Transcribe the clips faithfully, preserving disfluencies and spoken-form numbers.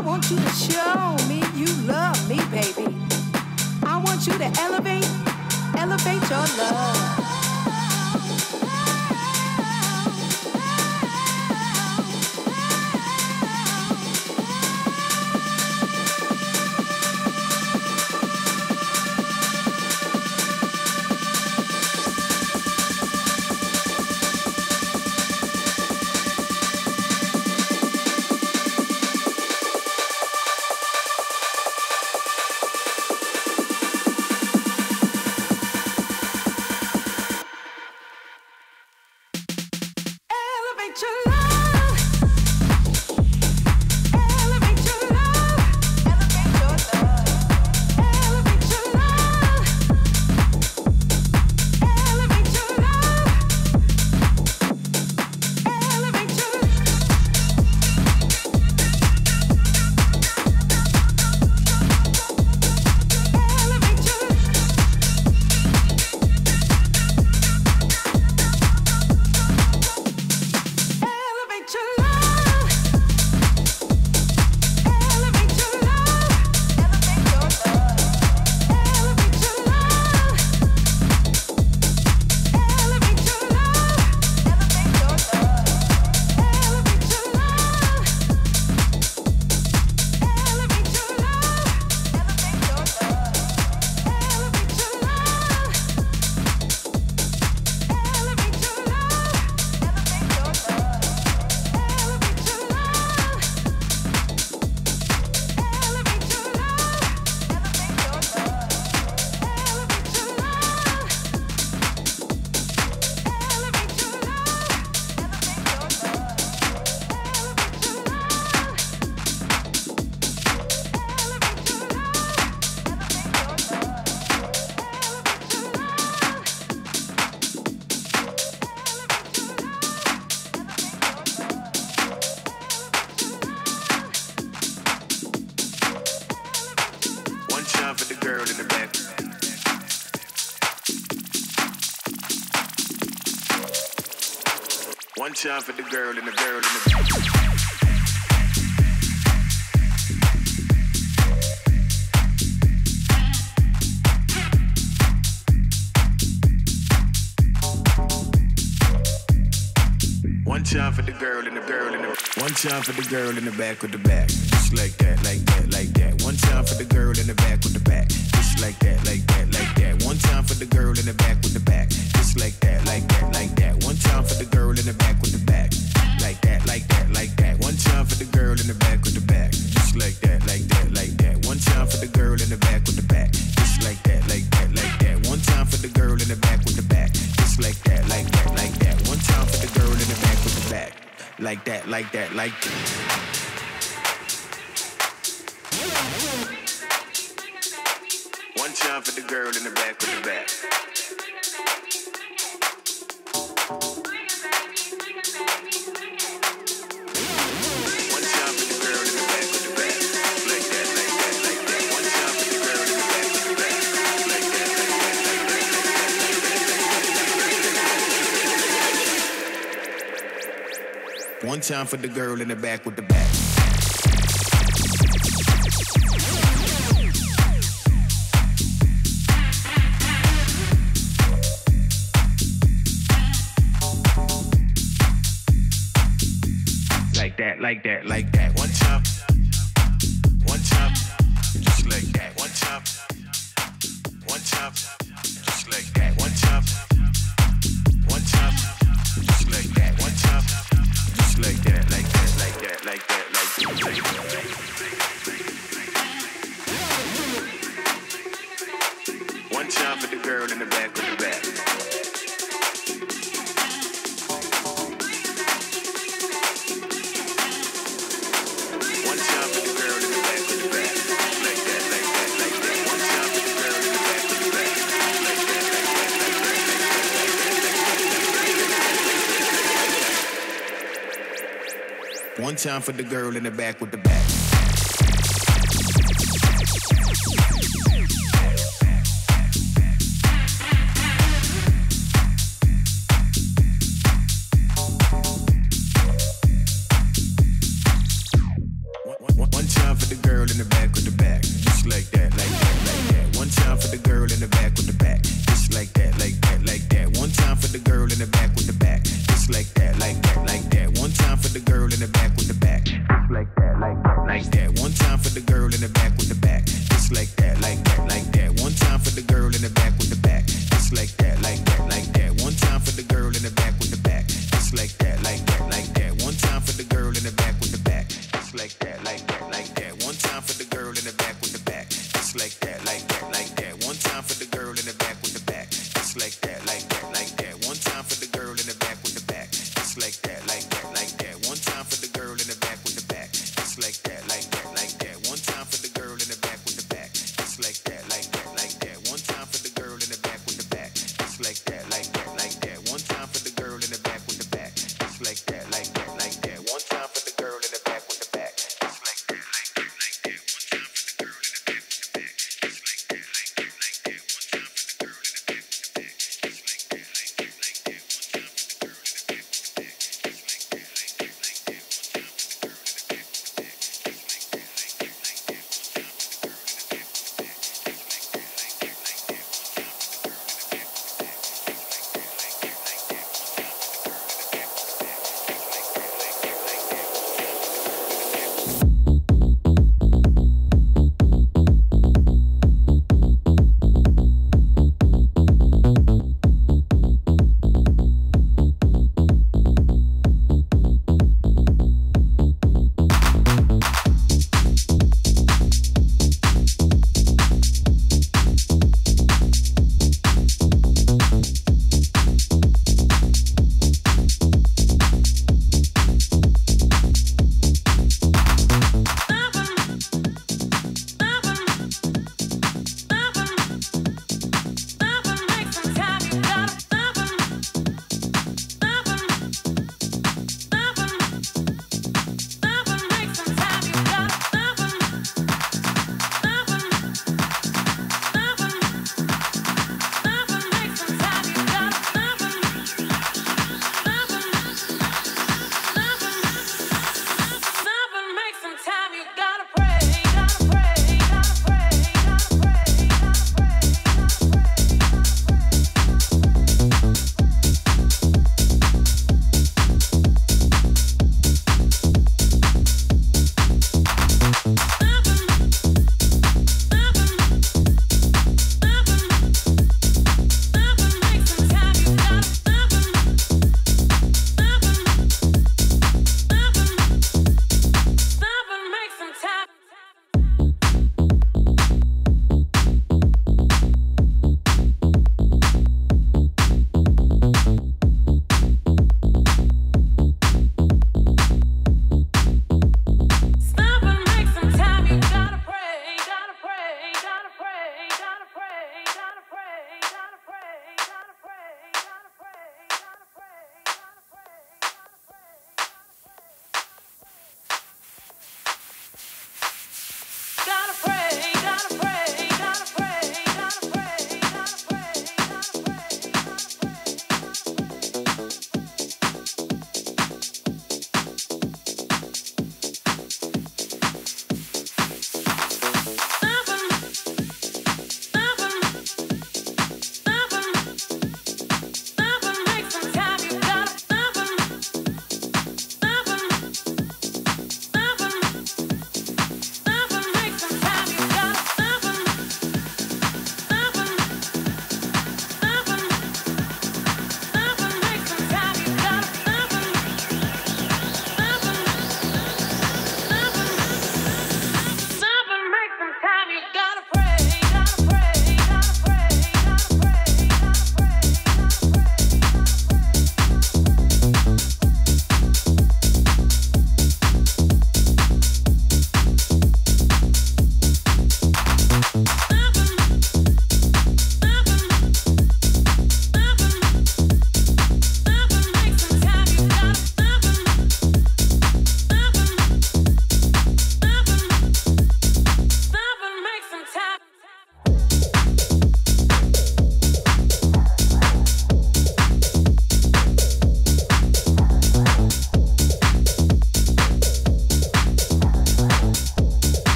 I want you to show me you love me, baby. I want you to elevate, elevate your love. One time for the girl and the girl and the girl. One time for the girl and the girl and the. One time for the girl in the back with the back. Just like that, like that, like that. One time for the girl in the back with the back. Just like that, like that, like that. One time for the girl in the back with the back. Just like that, like that, like that. One time for the girl in the back with the back. Like that, like that, like that. One time for the girl in the back with the back. Just like that, like that, like that. One time for the girl in the back with the back. Just like that, like that, like that. One time for the girl in the back with the back. Just like that, like that, like that. One time for the girl in the back with the back. Like that, like that, like that. One time for the girl in the back with the back. One time for the girl in the back with the back. Like that, like that, like that. One time for the girl in the back with the back. Like that, like that, like that, like that. One time for the girl in the back with the back. Like that, like that. One time, one time, just like that. One time, one time, just like that. One time, one time, just like that. One time, just like that, like that, like that, like that, like that. One time for the girl in the back with the back. One time for the girl in the back with the back. One time the girl in the back with the back, just like that, like that, like that. One time for the girl in the back with the back, just like that, like that, like that. One time for the girl in the back with the back, just like that, like that, like that. One time for the girl in the back with the back, just like that, like that, like that. One time for the girl in the back with the back, just like that, like that, like that. One time for the girl in the back with the back, just like that, like that, like that. One time for the girl in the back with the back, just like that, like that, like that. One time for the girl in the back with the back, just like that, like that. For the girl in the back with the back, just like that, like that, like that. One time for the girl in the back with the back, just like that, like that, like that. One time for the girl in the back with the back, just like that, like that, like that. One time for the girl in the back with the back, just like that, like that, like that. One time for the girl in the back with the back, just like that, like that, like that. One time for the girl in the back with the back, just like that, like that, like that. One time for the girl in the back with the back, just like that, like that, like that. One time for the girl in the back with the back, just like.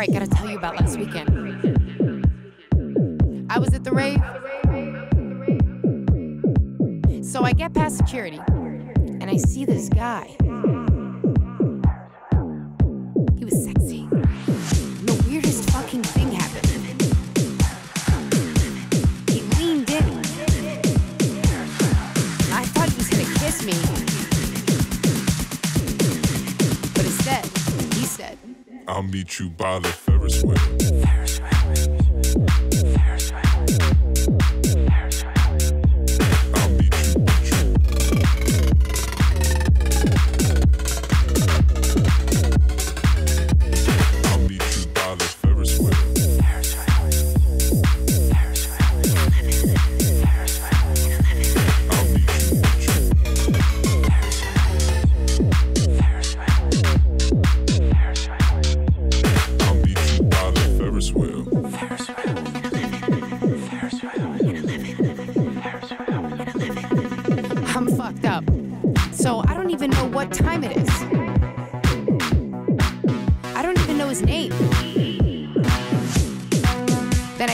right, gotta tell you about last weekend. I was at the rave. So I get past security, and I see this guy. He was sexy. And the weirdest fucking thing happened. He leaned in. I thought he was gonna kiss me. But instead, he said, I'll meet you by the Ferris wheel. Ferris wheel. Ferris wheel.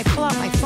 Let's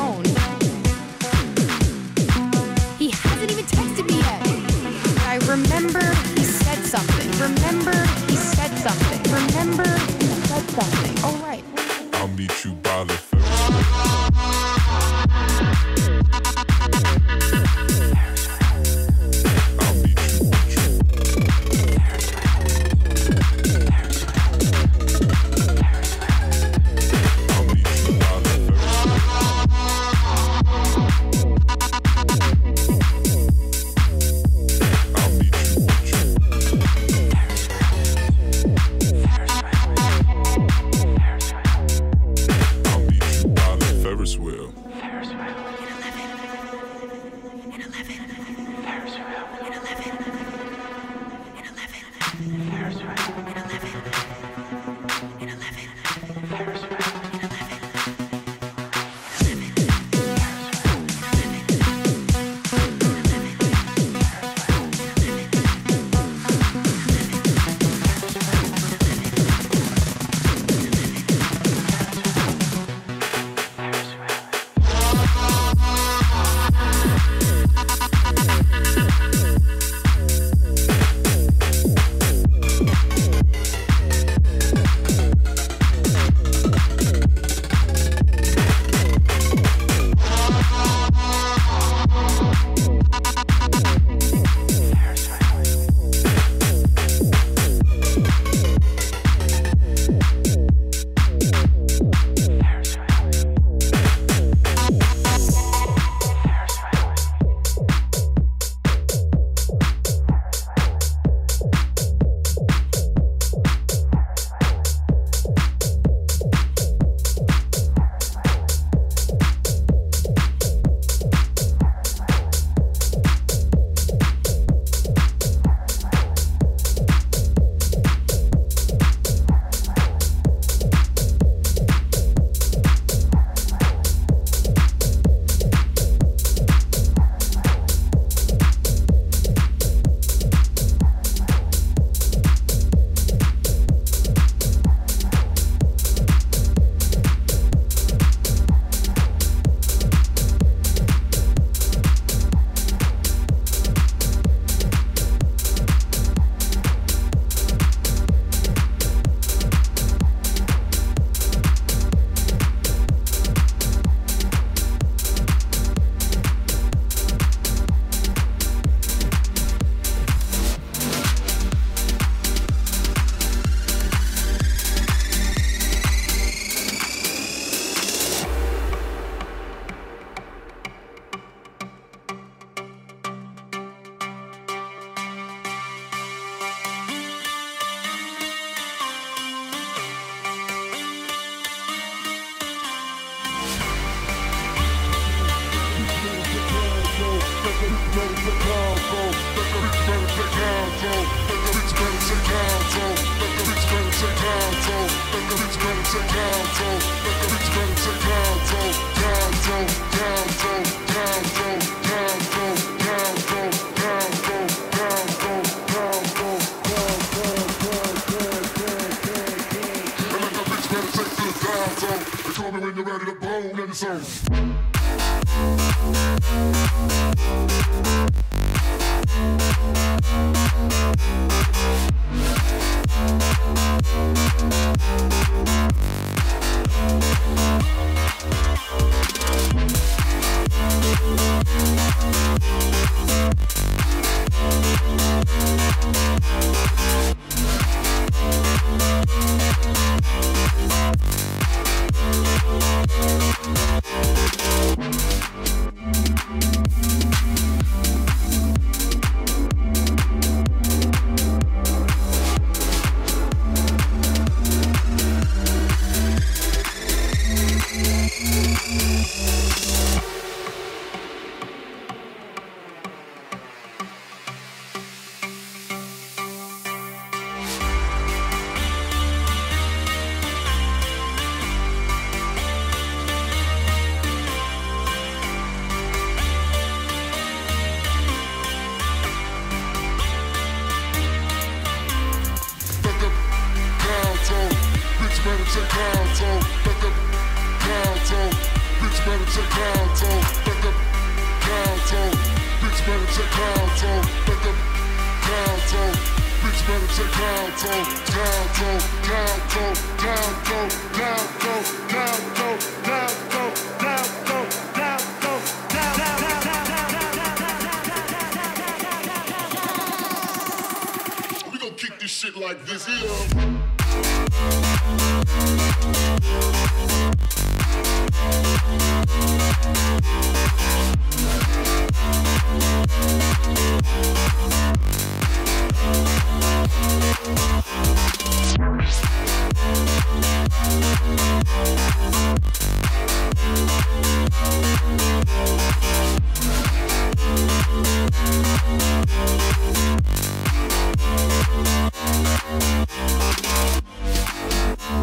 go. the time zone. They call me when you're ready to bone in the zone.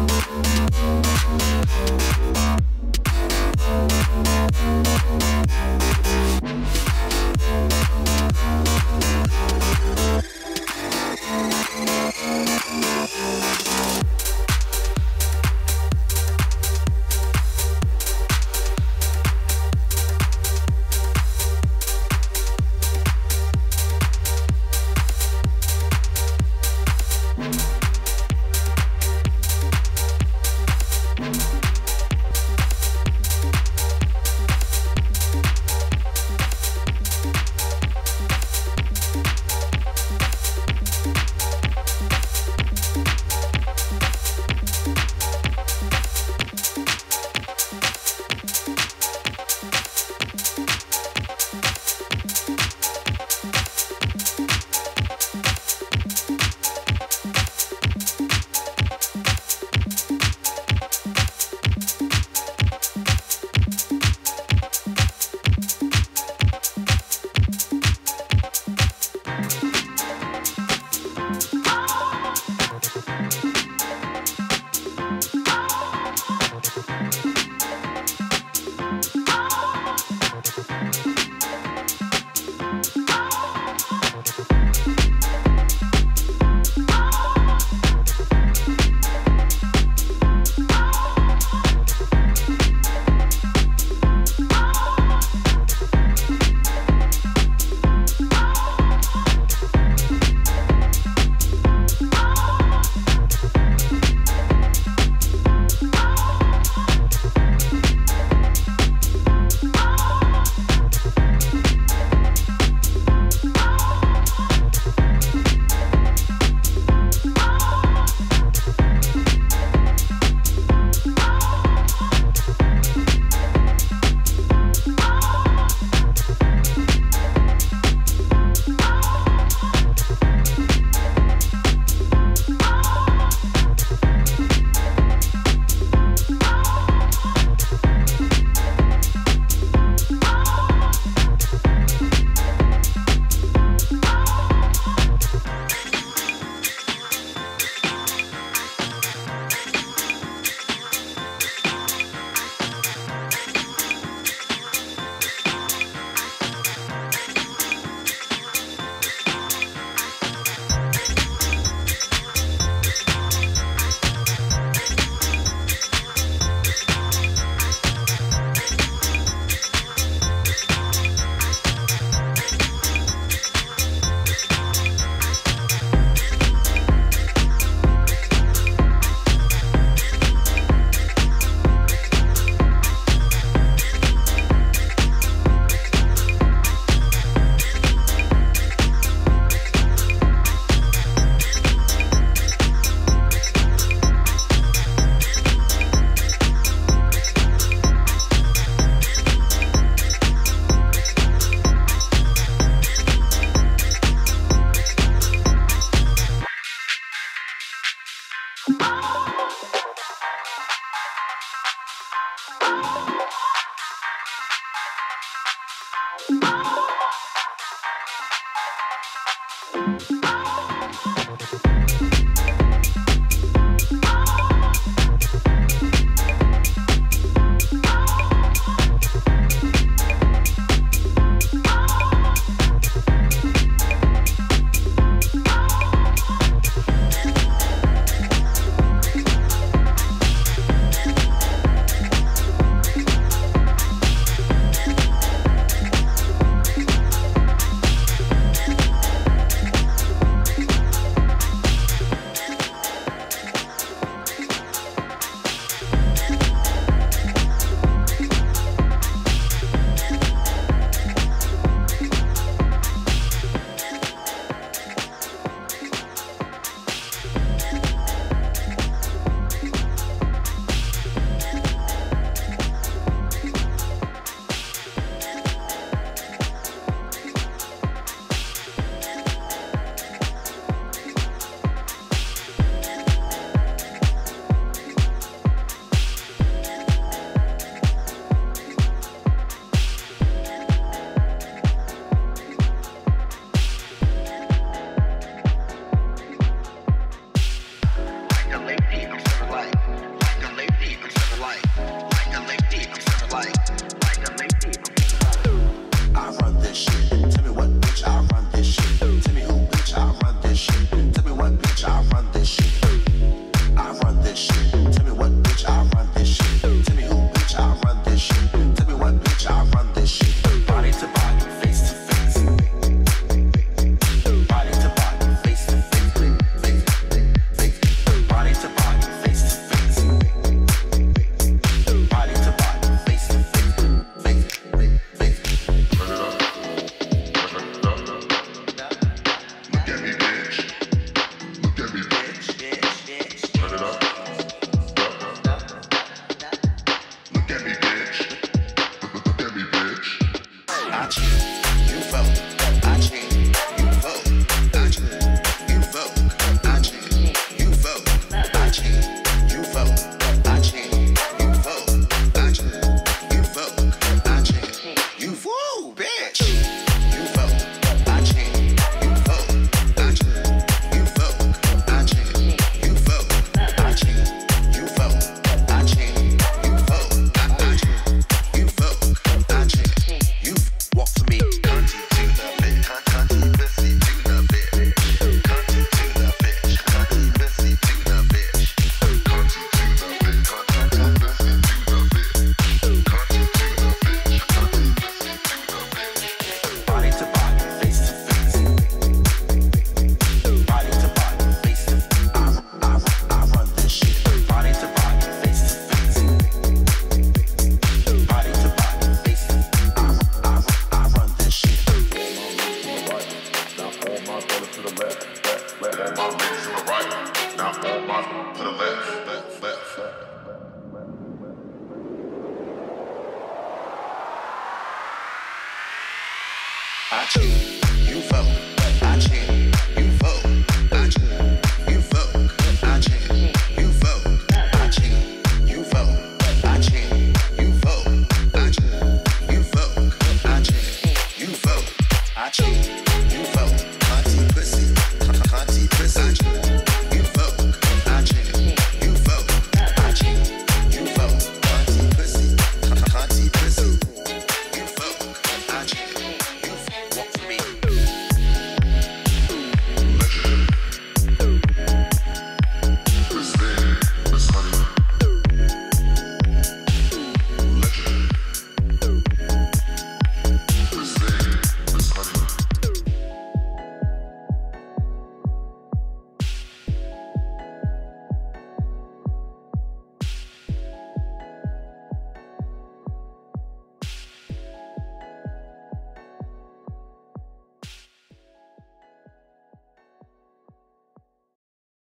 We'll be right back.